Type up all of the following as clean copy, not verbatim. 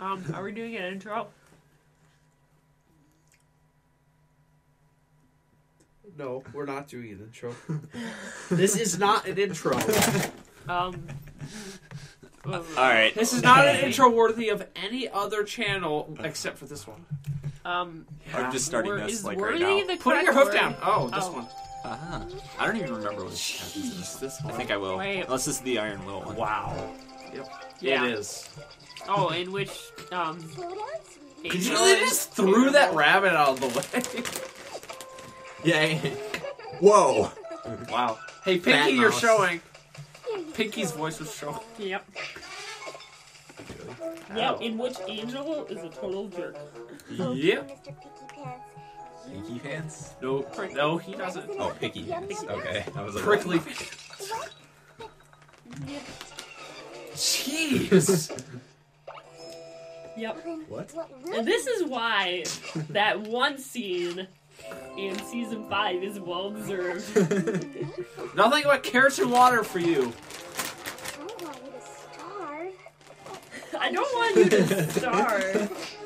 Are we doing an intro? No, we're not doing an intro. This is not an intro. Alright. This is not an intro worthy of any other channel except for this one. I'm just starting this like right now. Put your hoof down. Oh, this one. Uh-huh. I don't even remember what happens in this one. I think I will. Wait. Unless this is the Iron Will one. Wow. Yep. Yeah. It is. Oh, in which, Did you really just threw that rabbit out of the way? Yay. Whoa. Wow. Hey, Pinky, you're showing. Pinky's voice was showing. Yep. Really? Yep, in which Angel is a total jerk. Yep. Pinky pants? No, no, he doesn't. Oh, Picky pants. Okay. I was like, prickly pants. Jeez. Yep. What? And this is why that one scene in season 5 is well deserved. Nothing but carrots and water for you. I don't want you to starve.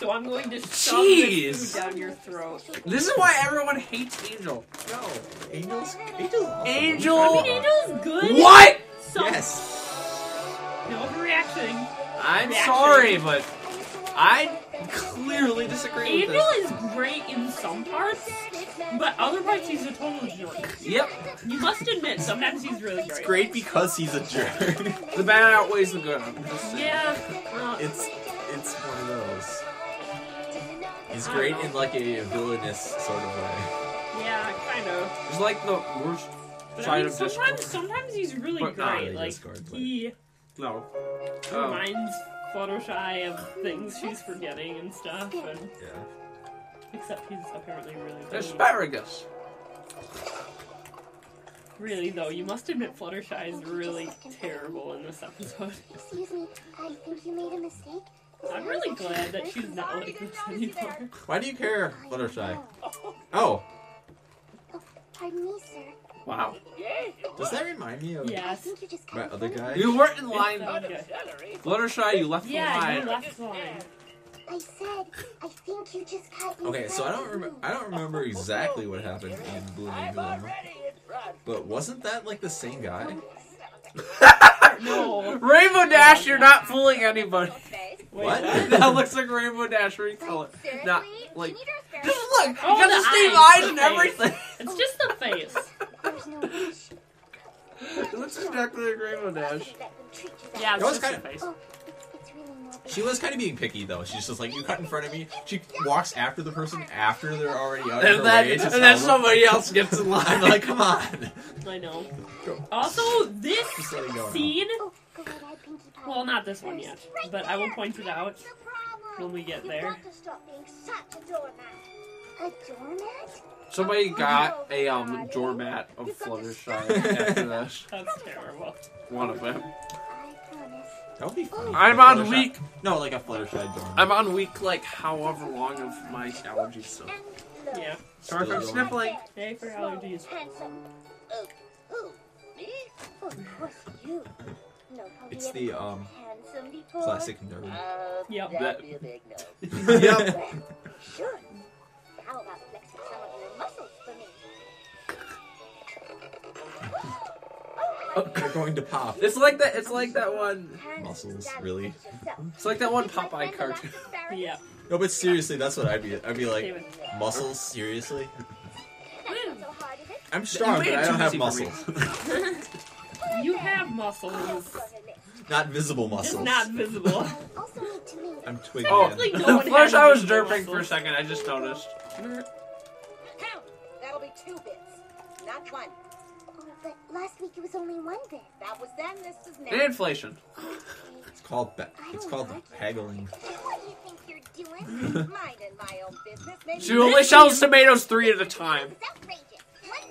So I'm going to shove this food down your throat. This is why everyone hates Angel. No. Angel's awesome. Angel! I mean, Angel's good. What? So yes. No overreacting. I'm sorry, but I clearly disagree with this. Angel is great in some parts, but other parts he's a total jerk. Yep. You must admit, sometimes he's really great. It's great because he's a jerk. The bad outweighs the good. I'm just saying. Yeah. It's one of those. He's great in like a villainous sort of way. Yeah, kind of. He's like the worst side of Discord. Sometimes he's really great. Like he reminds Fluttershy of things she's forgetting and stuff. And, except he's apparently really good. Asparagus. Really though, you must admit Fluttershy is really terrible in this episode. Excuse me, I think you made a mistake. I'm really glad that she's not like this anymore. Why do you care, Fluttershy? Oh. Pardon me, sir. Wow. Does that remind me of my other guy? You weren't in line. Fluttershy, you left the line. Yeah, you left the line. I said, I think you just cut me. Okay, so I don't remember exactly what happened in Blue Moon, but wasn't that like the same guy? No. Rainbow Dash, you're not fooling anybody. What? That looks like Rainbow Dash recolor. Not like. Just look. You got the same eyes and everything. It's just the face. It looks exactly like Rainbow Dash. Yeah, it's just the face. She was kind of being picky though. She's just like, you cut in front of me. She walks after the person after they're already out of her way. And then somebody else gets in line. Like, come on. I know. Also, this scene. Well, not this one yet, but I will point it out when we get there. Somebody got a doormat of Fluttershy after that. That's terrible. One of them. That would be funny. I'm on week. No, like a Fluttershy doormat. I'm on week, like, however long of my allergies, so. Yeah. Sorry for sniffling. Day for allergies. Oh, me? Of course you. It's the classic nerd. Yep. That'd be a big no. Yep. Sure. How about flexing some of your muscles for me? They're going to pop. It's like that. It's like that one. Muscles, really. It's like that one Popeye cartoon. Yeah. No, but seriously, that's what I'd be. I'd be like, muscles, seriously. I'm strong, but I don't have muscles. You have muscles. Not visible muscles. It's not visible. I'm twigging. Oh, first I was derping for a second. I just noticed. Count. That'll be 2 bits, not 1. Oh, but last week it was only 1 bit. That was then. This is now. And inflation. It's called haggling. What do you think you're doing? Mine and my own business. She only sells tomatoes 3 at a time.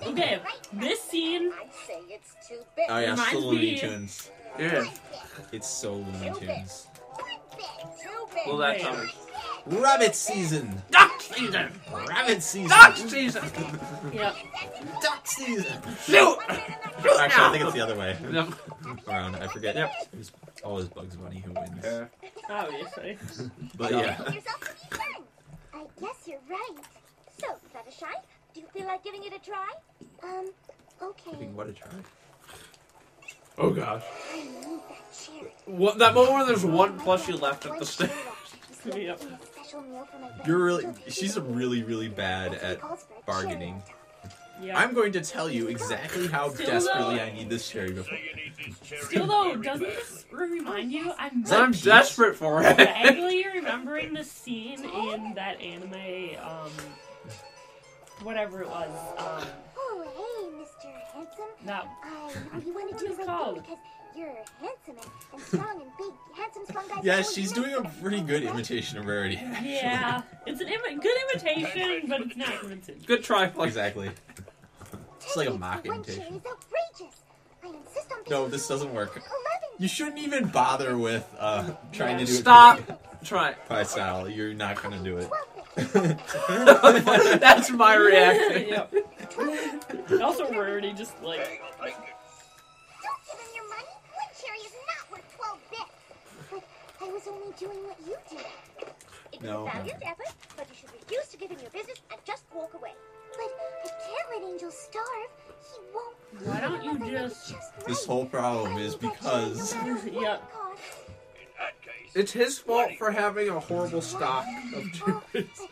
Okay, this scene. I'd say it's too big. Oh yeah, it's Looney Tunes. Yeah. It's so Looney Tunes. Well, that's rabbit season. Ah! Duck season! Rabbit season! Duck season! Yeah. Duck season! Shoot! Shoot! Actually, now. I think it's the other way. No. Around, I forget. Yep. It's always Bugs Bunny who wins. Obviously. But yeah. I guess you're right. So, Fluttershy, do you feel like giving it a try? Okay. Giving what a try? Oh gosh. I need that cherry. What, that moment where there's one plushie left at the stage. Yep. You're really, she's really, really bad at bargaining. Yeah. I'm going to tell you exactly how desperately I need this cherry before. Still though, doesn't this remind you? I'm desperate for it. Vaguely remembering the scene in that anime, whatever it was. Oh, hey, Mr. Handsome. No. You want to do something because you're handsome and strong and big, handsome, strong guy. Yeah, she's doing a pretty good imitation of Rarity. Actually. Yeah, it's a good imitation, but it's not convincing. Good try, Flux. Exactly. It's like a mock imitation. No, this doesn't work. You shouldn't even bother with trying to do it. Stop. Try. Pie style. You're not gonna do it. That's my reaction. Yep. Also, Rarity just like. I was only doing what you did. It was a valued effort, but you should refuse to give him your business and just walk away. But I can't let Angel starve. He won't. Why don't you just right. This whole problem is because... yeah. It's his fault for having a horrible stock of cherries.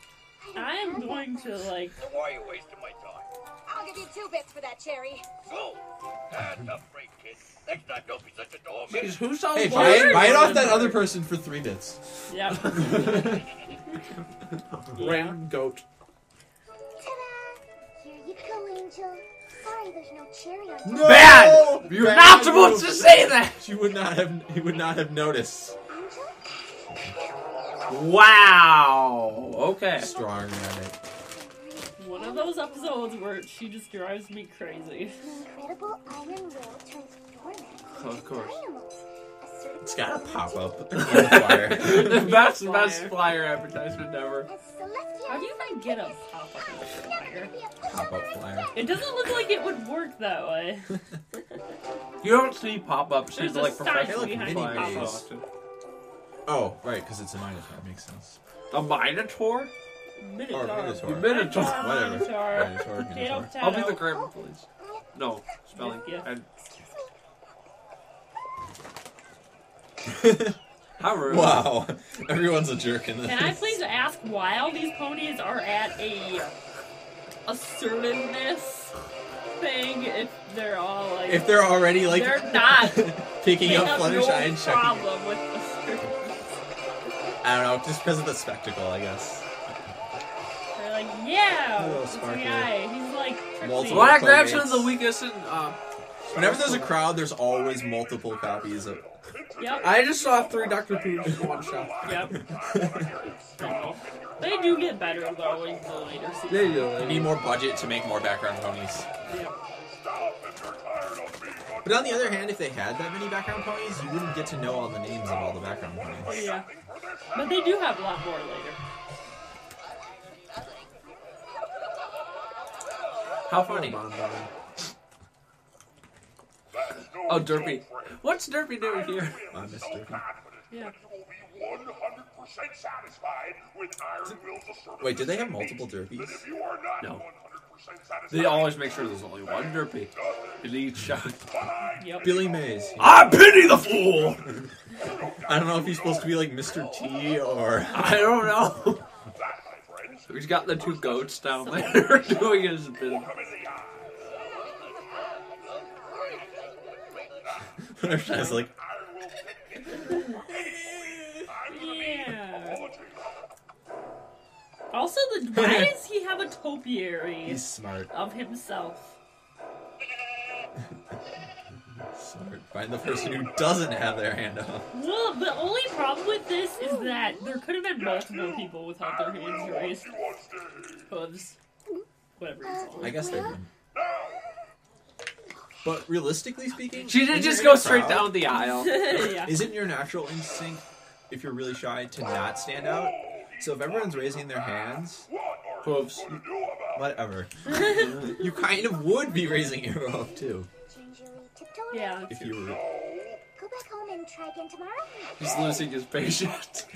I'm going to, like... So why are you wasting my time? I'll give you 2 bits for that cherry. Go! That's a break, kid. Next time, don't be such a doorman. Jeez, who sells cherries? Hey, buy it off that other person for 3 bits. Yep. Ram goat. Ta-da! Here you go, Angel. Sorry, there's no cherry on top. No! Bad! You're not supposed to say that! She would not have. He would not have noticed. Angel? Wow! Okay. Strong rabbit. One of those episodes where she just drives me crazy. Incredible Iron Will turns dormant. Of course. It's gotta pop up. The best flyer advertisement ever. How do you even get a pop up flyer? Pop up flyer. It doesn't look like it would work that way. You don't see pop ups. There's like professional flyers. Oh, right, because it's a Minotaur. Makes sense. A Minotaur? Minotaur. Or Minotaur. Minotaur. Whatever. Minotaur. Minotaur. Minotaur. I'll be the grammar police. No, spelling. Yeah. How rude. Wow. Everyone's a jerk in this. Can I please ask why all these ponies are at a assertiveness thing if they're all like... If they're already like... They're not. Picking up Fluttershy and checking. Problem with assertiveness. I don't know. Just because of the spectacle, I guess. Like, yeah, this guy, he's like... Black Raption's the weakest in, whenever there's a crowd, there's always multiple copies of... Yep. I just saw 3 Dr. Poops in one shot. Yep. So, they do get better though in the later season. They do. They need more budget to make more background ponies. Yep. But on the other hand, if they had that many background ponies, you wouldn't get to know all the names of all the background ponies. Yeah. But they do have a lot more later. How funny. Oh, Derpy. What's Derpy doing here? I miss Derpy. Yeah. Wait, do they have multiple Derpies? No. They always make sure there's only one Derpy in each shot. Yep. Billy Mays. Yeah. I pity the fool! I don't know if he's supposed to be like Mr. T or... I don't know. He's got the 2 goats down there doing his bit. Fluttershy's like... Yeah. Also, why does he have a topiary? He's smart. Of himself. Smart. Find the person who doesn't have their hand up. Well, the only problem with this is that there could have been multiple people without their hands raised. Hooves. Whatever it's called. I guess they did. But realistically speaking... She didn't just go straight down the aisle. Yeah. Isn't your natural instinct, if you're really shy, to not stand out? So if everyone's raising their hands, hooves, whatever, you kind of would be raising your hoof too. Yeah. If you were. Go back home and try again tomorrow. He's losing his patience.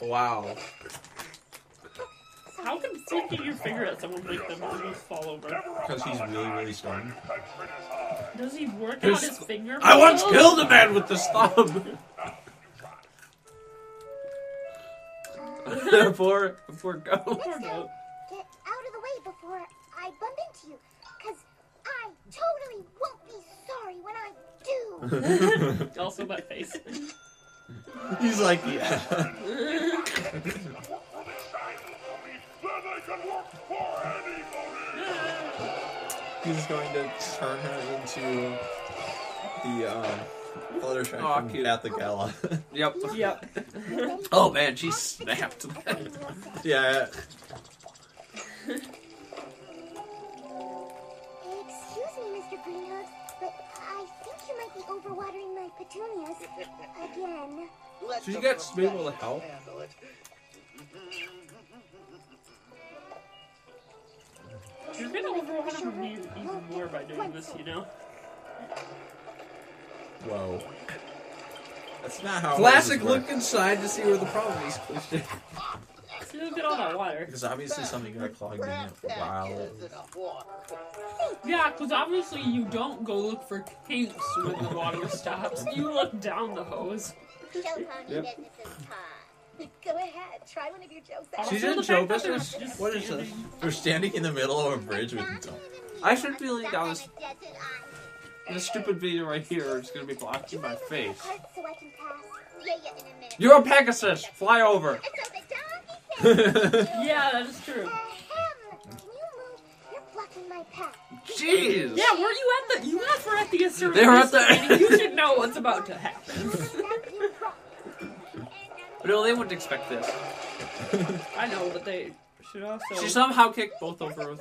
Wow. How can Steve get your finger at someone like them and just fall over? Because he's really, really strong. Does he work out his finger? I once killed a man with this thumb! Poor goat. Poor goat. Get out of the way before I bump into you, because I totally won't be sorry when I do. Also my face. He's like, yeah. He's going to turn her into the Fluttershy at the gala. Yep. Yep. Oh man, she snapped. Yeah. Excuse me, Mr. Greenhouse, but I think you might be overwatering my petunias again. So you got Smeagol to help? You're gonna overwater me even more by doing this, you know? Whoa. That's not how. Classic look inside to see where the problem is. See who got all that water. Because obviously something got clogged in it for a while. Yeah, because obviously you don't go look for kinks when the water stops. You look down the hose. Joe Pony business is hot. Go ahead, try one of your jokes. She's in Joe business? What is this? They're standing in the middle of a bridge with the I should be leaning down this. This stupid video right here is going to be blocking my face. You're a Pegasus! Fly over! Yeah, that is true. You're blocking my path. Jeez! Yeah, were you at the... You guys were at the Assyrian... They were at the... You should know what's about to happen. No, they wouldn't expect this. I know, but they should also... She somehow kicked both over with...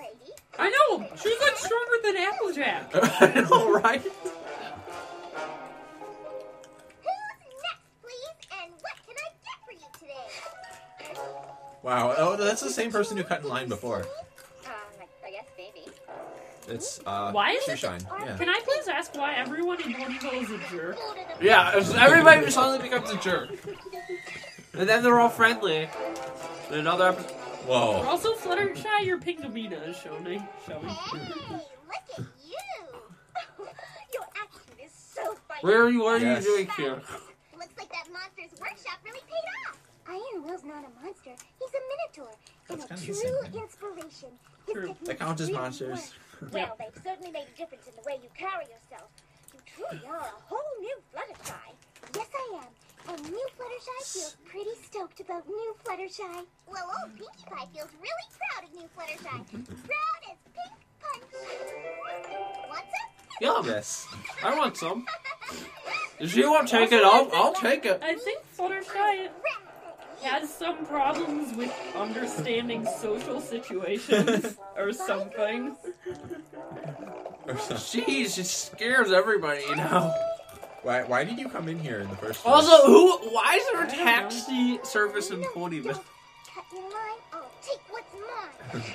I know! She's like stronger than Applejack! I know, right? Who's next, please? And what can I get for you today? Wow, oh, that's the same person who cut in line before. I guess maybe. It's, why is Shoeshine. Yeah. Can I please ask why everyone in Ponyville is a jerk? Yeah, everybody suddenly becomes a jerk. And then they're all friendly. In another episode... Whoa. Also, Fluttershy, your Pingabina is showing. Hey, look at you! Your action is so funny. What are you doing here? Looks like that monster's workshop really paid off. Iron Will's not a monster. He's a minotaur. That's and a true inspiration. True. The count is really monsters. Well, they've certainly made a difference in the way you carry yourself. You truly are a whole new Fluttershy. Yes, I am. And new Fluttershy feels pretty stoked about new Fluttershy. Well, old Pinkie Pie feels really proud of new Fluttershy. Proud as pink punch. Want some? Yeah, yes. I want some. If you won't take it, I'll take it. I think Fluttershy has some problems with understanding social situations or something. Jeez, it scares everybody, you know. Why did you come in here in the first place? Also, why is there a taxi service in Ponyville? Don't cut your line, I'll take what's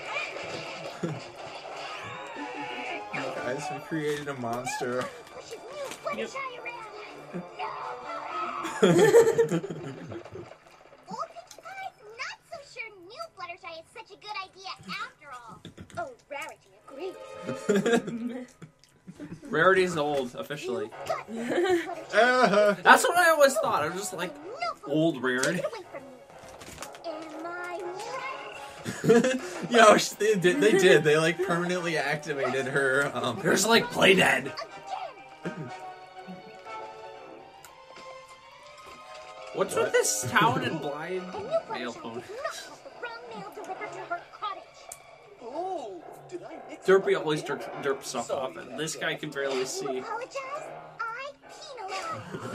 mine. No, guys, we created a monster. Yep. Old Pinkie Pie's not so sure new Fluttershy is such a good idea after all. Oh, Rarity agrees. Rarity's old, officially. That's what I always thought. I was just like, old Rarity. Yo, they did. They like permanently activated her. There's like play dead. What's with this town and blind mail phone? Derpy always derp stuff up, and this guy can barely see.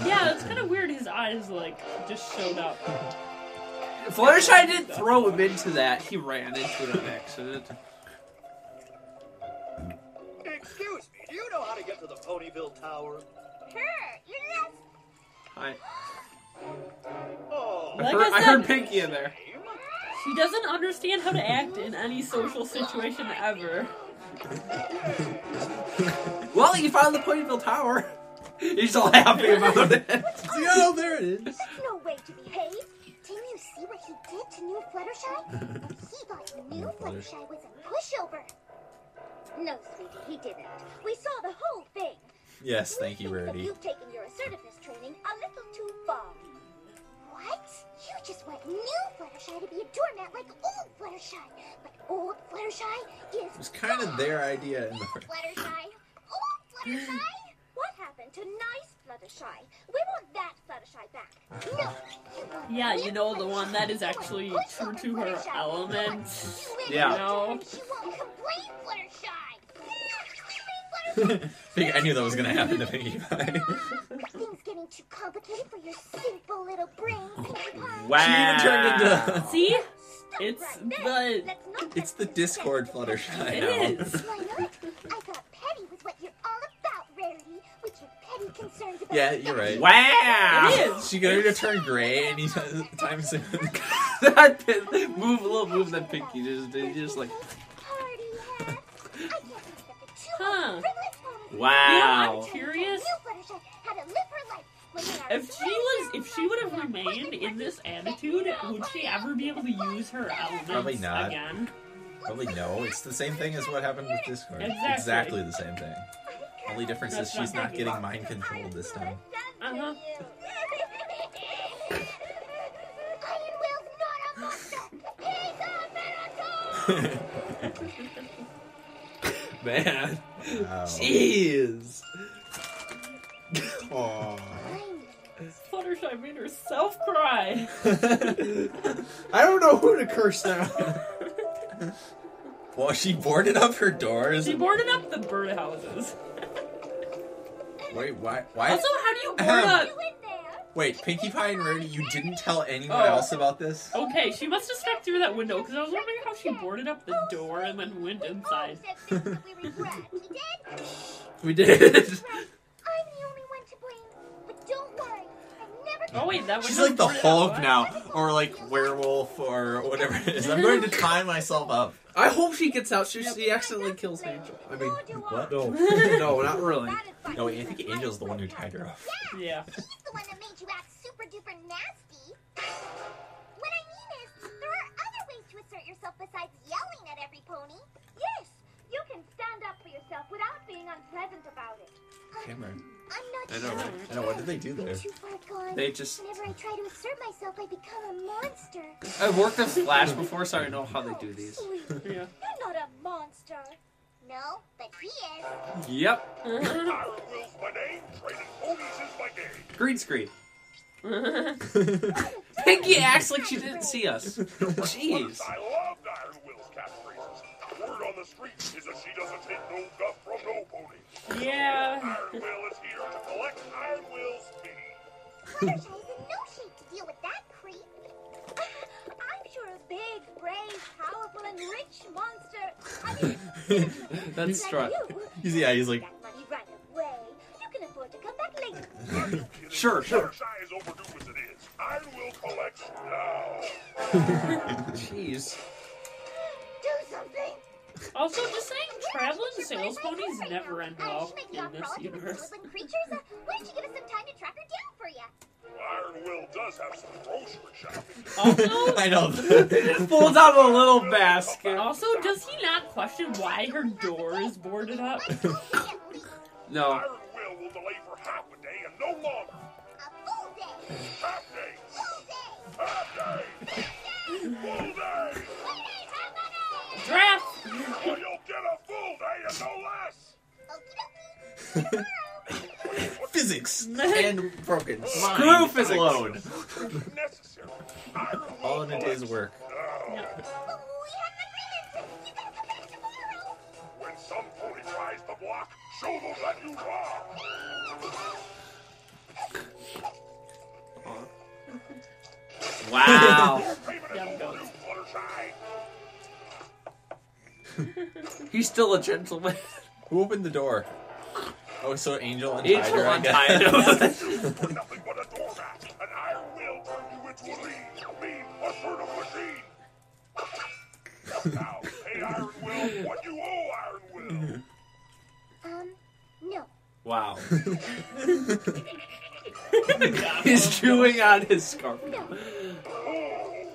Yeah, it's kind of weird. His eyes, like, just showed up. Fluttershy didn't throw him into that. He ran into it on accident. Excuse me, do you know how to get to the Ponyville Tower? Sure, Hi. I heard Pinky in there. She doesn't understand how to act in any social situation ever. Well, you found the Ponyville Tower. He's all happy about it. See, oh, there it is. There's no way to behave. Didn't you see what he did to New Fluttershy? He thought New Fluttershy was a pushover. No, sweetie, he didn't. We saw the whole thing. Yes, thank you, Rarity. You've taken your assertiveness training a little too far. What? You just want New Fluttershy to be a doormat like Old Fluttershy. But Old Fluttershy is... It was kind of their idea in the first... Fluttershy. Old Fluttershy. What happened to nice Fluttershy? We want that Fluttershy back. No. Yeah, you know, the one that is actually true to her element. Yeah. You know? She won't complain, Fluttershy. I knew that was going to happen to Pinkie Pie. Things getting too complicated for your simple little brain, Pinkie Pie. Wow. She turned into... See? It's right the... It's the Discord Fluttershy. It is. Why not? I thought petty was what you're all about, Rarity. With your petty concerns about... Yeah, you're right. Wow. It is. She going to turn gray any time soon. That move, little move that Pinkie just like... Huh. Wow. Yeah, I'm curious. If she would have remained in this attitude, would she ever be able to use her elements Probably not. Again? Probably no. It's the same thing as what happened with Discord. Exactly the same thing. Only difference is she's not getting mind controlled this time. Uh-huh. Man. Wow. Jeez. Aww. Fluttershy made herself cry. I don't know who to curse now. Well, she boarded up her doors. She boarded up the birdhouses. Wait, why? Also, how do you board up? Wait, Pinkie Pie and Rarity, you didn't tell anyone else about this? Okay, she must have stuck through that window, because I was wondering how she boarded up the door and then went inside. We did. I'm the only one to blame, but don't worry. I've never... Oh, wait, that was... She's like the Hulk now, or like werewolf, or whatever it is. I'm going to tie myself up. I hope she gets out. She accidentally kills Angel. I mean, what? No, no, not really. No, I think Angel's the one who tied her up. Yeah. She's the one that made you act super duper nasty. What I mean is, there are other ways to assert yourself besides yelling at every pony. Yes, you can stand up for yourself without being unpleasant about it. Cameron. I'm not sure. I know. What did they do there? They just... Whenever I try to assert myself, I become a monster. I've worked with Flash before, so I know how they do these. Yeah. You're not a monster. No, but he is. Yep. Green screen. Pinkie acts like she didn't see us. Jeez. I loved Iron Will's cat phrases. Word on the street is that she doesn't take no guff from no pony. Yeah. Iron Will is here to collect Iron Will's fee. Fluttershy's in no shape to deal with that creep. I'm sure a big, brave, powerful, and rich monster. That's true. Yeah, he's like... That money right away. You can afford to come back later. Sure. Fluttershy is overdue as it is. Iron Will collects now. Jeez. Do something. Also, just saying, traveling sales ponies never end well in this universe. Why don't you give us some time to track her down for you? Iron Will does have some grocery shopping. Also, I know. He just pulls out a little basket. Also, does he not question why her door is boarded up? No. Iron Will delay for half a day and no longer. A full day. Half day. Full day. Half day. Full day. Draft. Well, you'll get a full day and no less. Physics and broken. Screw physics. Alone. All in a day's work. No. No. Well, we have an agreement. You gotta come back tomorrow. When some pony tries to block, show them that you are. Wow. He's still a gentleman. Who opened the door? Oh, so Angel untied her, I guess. Nothing but a door yourself now. Hey, Iron Will, what do you owe Iron Will? No. Wow. He's chewing on his scarf. No. Oh,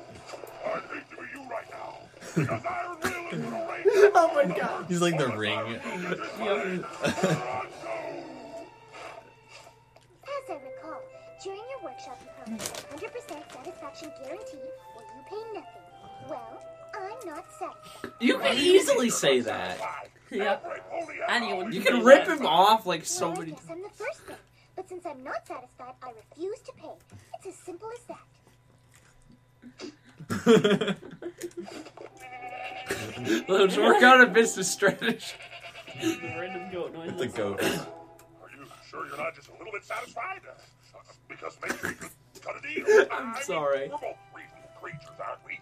I'd hate to be you right now. Because Iron Will is gonna rain. Oh my God. He's like the ring. Yep. During your workshop, you promised 100% satisfaction guaranteed, or you pay nothing. Well, I'm not satisfied. You can easily say that. Yep. Anyone. You can rip him off like so many. Well, I guess I'm the first thing, but since I'm not satisfied, I refuse to pay. It's as simple as that. Let's work out a business strategy. Random goat noise. It's a goat. Are you sure you're not just a little bit satisfied? Because make sure you cut a deal. I'm sorry. We're both reasonable creatures, aren't we?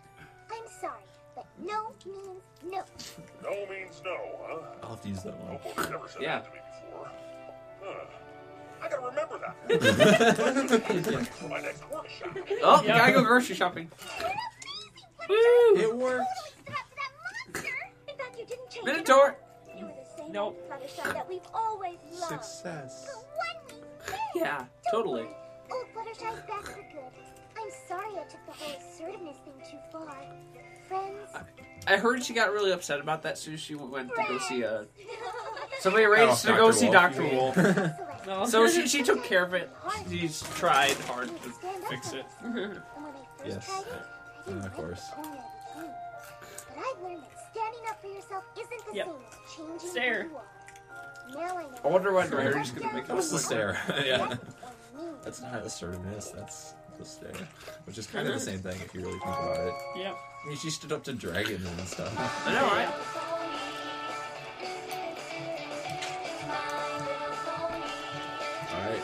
I'm sorry, but no means no. No means no, huh? I'll have to use that one. Oh, boy, never said that to me before. Huh. I gotta remember that. For my next workshop. Oh, you gotta go grocery shopping. Woo! It worked. That monster. In fact, you didn't change Minotaur. You were the same mother son that we've always loved. Success. But one yeah, totally. Oh, Fluttershy's back for good. I'm sorry I took the whole assertiveness thing too far. Friends. I heard she got really upset about that, so she went to go see a... Somebody arranged to go see Dr. Wolf. No. So she took care of it. She's tried hard to fix it. Yes. Of course. But I've learned that standing up for yourself isn't the same as changing who you are. I wonder what Ray's going to make up. What's the stare? Yeah. That's not assertiveness, that's the stare. Which is kind of the same thing if you really think about it. Yeah. I mean, she stood up to dragons and stuff. I know, right? Alright.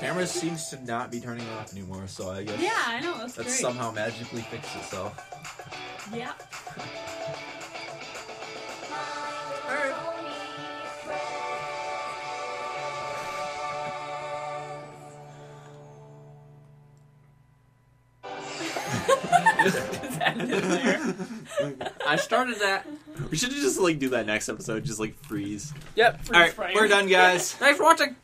Camera seems to not be turning off anymore, so I guess... Yeah, I know, that's great. That somehow magically fixed itself. Yeah. I started that. We should just like do that next episode. Just like freeze. Yep. All right, we're done, guys. Thanks for watching.